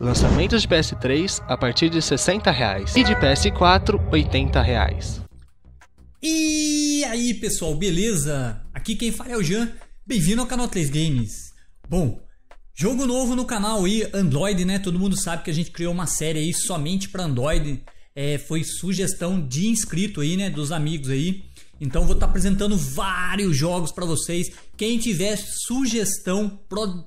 Lançamentos de PS3 a partir de R$ 60,00 e de PS4 R$ 80,00. E aí pessoal, beleza? Aqui quem fala é o Jean, bem-vindo ao canal 3 Games. Bom, jogo novo no canal aí, Android, né? Todo mundo sabe que a gente criou uma série aí somente para Android. Foi sugestão de inscrito aí, né? Dos amigos aí. Então vou estar apresentando vários jogos para vocês. Quem tiver sugestão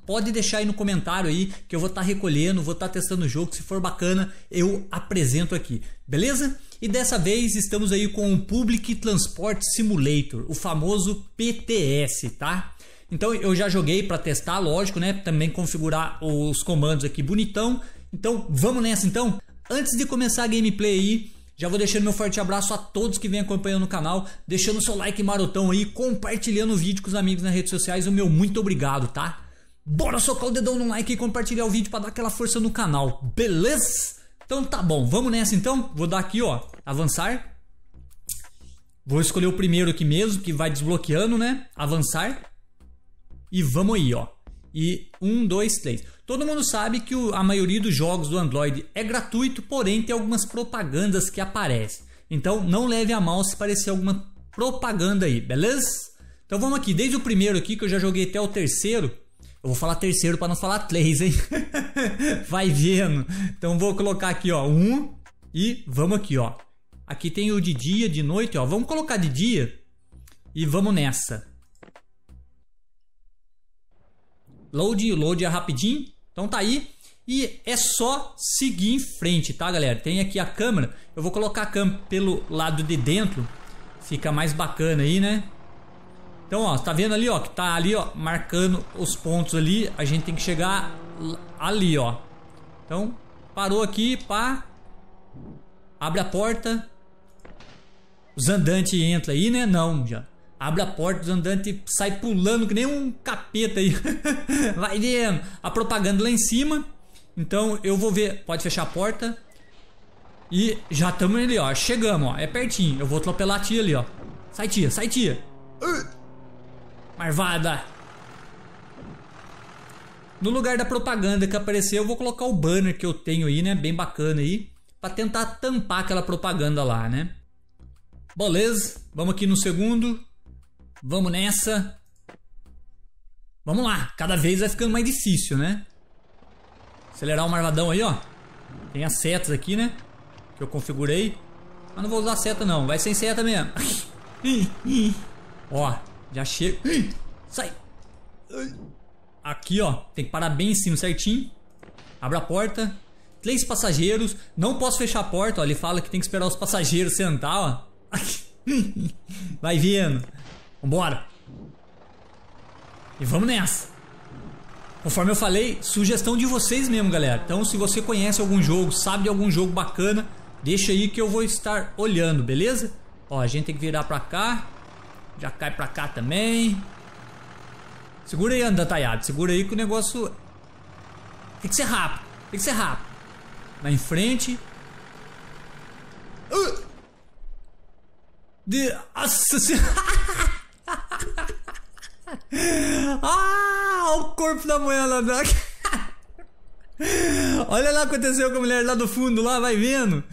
pode deixar aí no comentário aí, que eu vou estar recolhendo, vou estar testando o jogo. Se for bacana eu apresento aqui, beleza? E dessa vez estamos aí com o Public Transport Simulator, o famoso PTS, tá? Então eu já joguei para testar, lógico, né? Também configurar os comandos aqui bonitão. Então vamos nessa então. Antes de começar a gameplay aí, já vou deixando meu forte abraço a todos que vêm acompanhando o canal, deixando o seu like marotão aí, compartilhando o vídeo com os amigos nas redes sociais, o meu muito obrigado, tá? Bora socar o dedão no like e compartilhar o vídeo pra dar aquela força no canal, beleza? Então tá bom, vamos nessa então, vou dar aqui ó, avançar. Vou escolher o primeiro aqui mesmo, que vai desbloqueando, né? Avançar. E vamos aí ó, e 1, 2, 3... Todo mundo sabe que a maioria dos jogos do Android é gratuito, porém tem algumas propagandas que aparecem. Então não leve a mal se parecer alguma propaganda aí, beleza? Então vamos aqui, desde o primeiro aqui, que eu já joguei até o terceiro. Eu vou falar terceiro para não falar três, hein? Vai vendo. Então vou colocar aqui ó, 1 e vamos aqui ó. Aqui tem o de dia, de noite ó, vamos colocar de dia e vamos nessa. Load é rapidinho. Então tá aí, e é só seguir em frente, tá galera? Tem aqui a câmera, eu vou colocar a câmera pelo lado de dentro, fica mais bacana aí, né? Então ó, tá vendo ali ó, que tá ali ó, marcando os pontos ali, a gente tem que chegar ali ó. Então, parou aqui, pá, abre a porta, os andantes entram aí, né? Não, já. Abre a porta, os andantes sai pulando que nem um capeta aí. Vai vendo a propaganda lá em cima. Então eu vou ver. Pode fechar a porta. E já estamos ali ó, chegamos ó, é pertinho. Eu vou atropelar a tia ali ó. Sai tia, sai tia. Marvada. No lugar da propaganda que apareceu, eu vou colocar o banner que eu tenho aí, né, bem bacana aí, pra tentar tampar aquela propaganda lá, né. Beleza, vamos aqui no segundo. Vamos nessa. Vamos lá. Cada vez vai ficando mais difícil, né? Acelerar o marvadão aí, ó. Tem as setas aqui, né? Que eu configurei. Mas não vou usar seta, não. Vai sem seta mesmo. Ó, já chega. Sai. Aqui, ó. Tem que parar bem em cima certinho. Abre a porta. 3 passageiros. Não posso fechar a porta, ó. Ele fala que tem que esperar os passageiros sentar, ó. Vai vendo. Vambora. E vamos nessa. Conforme eu falei, sugestão de vocês mesmo, galera. Então se você conhece algum jogo, sabe de algum jogo bacana, deixa aí que eu vou estar olhando, beleza? Ó, a gente tem que virar pra cá. Já cai pra cá também. Segura aí, Andataiado. Segura aí que o negócio... Tem que ser rápido. Tem que ser rápido. Lá em frente. Nossa senhora. Ah, o corpo da mulher lá. Olha lá o que aconteceu com a mulher lá do fundo lá, vai vendo.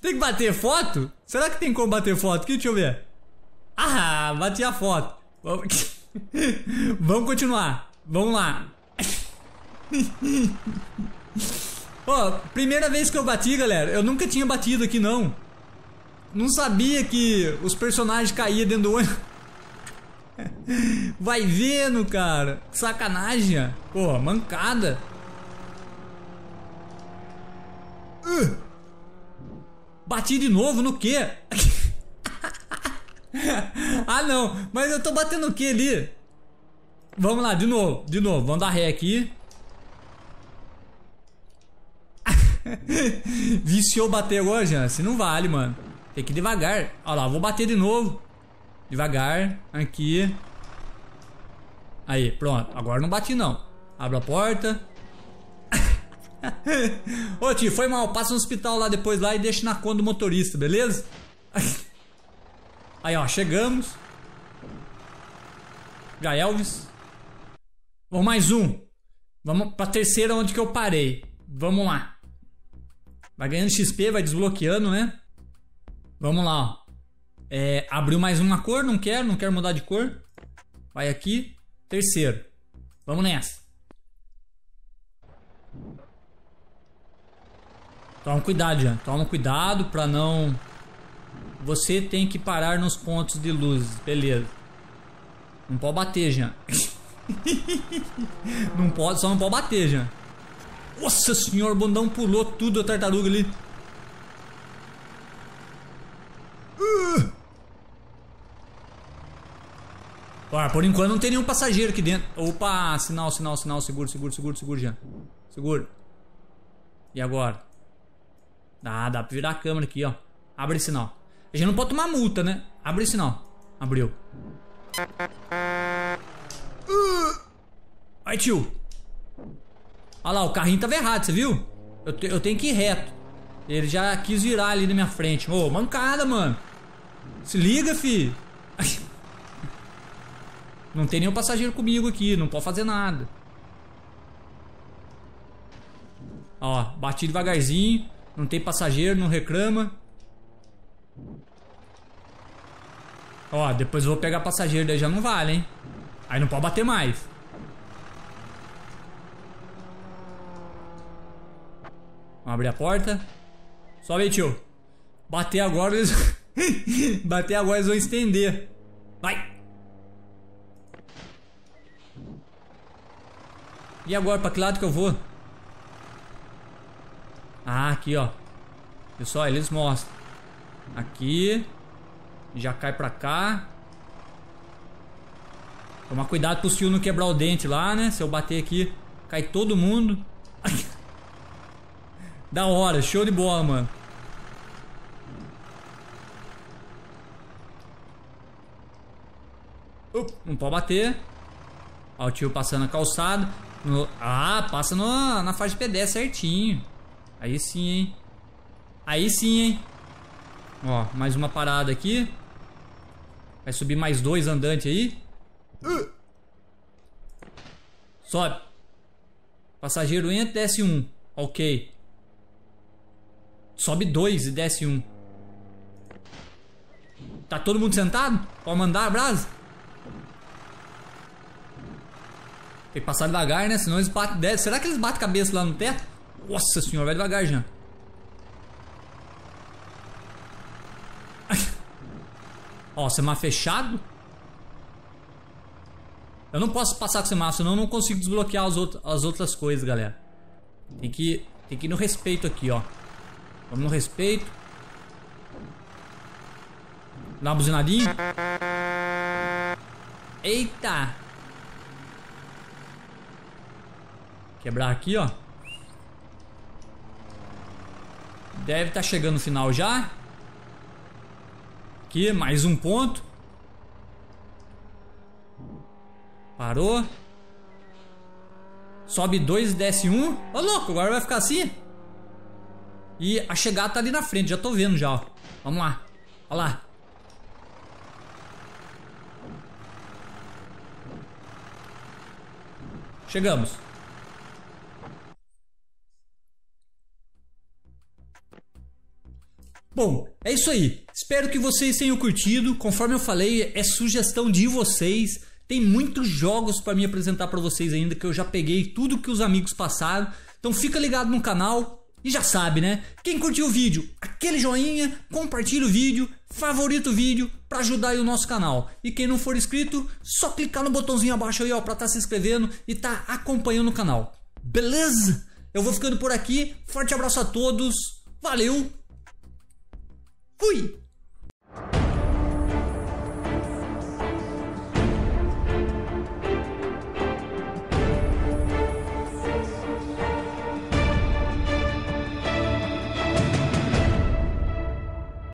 Tem que bater foto? Será que tem como bater foto aqui? Deixa eu ver. Ah, bati a foto. Vamos continuar. Vamos lá. Ó, primeira vez que eu bati, galera. Eu nunca tinha batido aqui não. Não sabia que os personagens caíam dentro do ônibus. Vai vendo, cara. Que sacanagem. Pô, mancada. Bati de novo no quê? Ah, não. Mas eu tô batendo o quê ali? Vamos lá, de novo. De novo. Vamos dar ré aqui. Viciou bater agora, Jean. Se não vale, mano. Tem que ir devagar. Olha lá, vou bater de novo. Devagar. Aqui. Aí, pronto. Agora não bati não. Abra a porta. Ô tio, foi mal. Passa no hospital lá depois lá e deixa na conta do motorista, beleza? Aí ó, chegamos. Já Elvis. Vamos mais um. Vamos pra terceira, onde que eu parei. Vamos lá. Vai ganhando XP, vai desbloqueando, né? Vamos lá, ó. É, abriu mais uma cor, não quero mudar de cor. Vai aqui, terceiro. Vamos nessa. Toma cuidado, Jean. Toma cuidado pra não... Você tem que parar nos pontos de luz. Beleza. Não pode bater, Jean. Não pode, só não pode bater, Jean. Nossa senhora, o bundão pulou tudo a tartaruga ali. Ó, por enquanto não tem nenhum passageiro aqui dentro. Opa, sinal, sinal, sinal. Seguro, seguro, seguro, seguro, Jean. Seguro. E agora? Ah, dá pra virar a câmera aqui, ó. Abre sinal. A gente não pode tomar multa, né? Abre sinal. Abriu. Aí, tio. Olha lá, o carrinho tava errado, você viu? Eu tenho que ir reto. Ele já quis virar ali na minha frente. Ô, mancada, mano. Se liga, fi. Não tem nenhum passageiro comigo aqui. Não pode fazer nada. Ó, bati devagarzinho. Não tem passageiro, não reclama. Ó, depois eu vou pegar passageiro, daí já não vale, hein? Aí não pode bater mais. Vamos abrir a porta. Sobe aí, tio. Bater agora eles... Bater agora eles vão estender. Vai! E agora, pra que lado que eu vou? Ah, aqui, ó. Pessoal, eles mostram. Aqui. Já cai pra cá. Tomar cuidado pro tio não quebrar o dente lá, né? Se eu bater aqui, cai todo mundo. Da hora, show de bola, mano. Não pode bater. Ó, o tio passando a calçada. Ah, passa na faixa de pedestre certinho. Aí sim, hein? Aí sim, hein? Ó, mais uma parada aqui. Vai subir mais dois andantes aí. Sobe. Passageiro entra, desce um. Ok. Sobe dois e desce um. Tá todo mundo sentado? Pode mandar a brasa? Tem que passar devagar, né? Senão eles batem... Desce. Será que eles batem cabeça lá no teto? Nossa senhora, vai devagar, Jean. Ó, semáforo fechado. Eu não posso passar com o semáforo, senão eu não consigo desbloquear as outras coisas, galera. Tem que ir no respeito aqui, ó. Vamos no respeito. Dá uma buzinadinha. Eita. Quebrar aqui, ó. Deve estar chegando no final já. Aqui, mais um ponto. Parou. Sobe dois e desce um. Ô, louco, agora vai ficar assim. E a chegada tá ali na frente, já tô vendo já, ó. Vamos lá. Olha lá. Chegamos. Bom, é isso aí. Espero que vocês tenham curtido. Conforme eu falei, é sugestão de vocês. Tem muitos jogos para me apresentar para vocês ainda, que eu já peguei tudo que os amigos passaram. Então fica ligado no canal e já sabe, né? Quem curtiu o vídeo, aquele joinha, compartilha o vídeo, favorita o vídeo para ajudar aí o nosso canal. E quem não for inscrito, só clicar no botãozinho abaixo aí, ó, para estar se inscrevendo e tá acompanhando o canal. Beleza? Eu vou ficando por aqui. Forte abraço a todos. Valeu! Fui!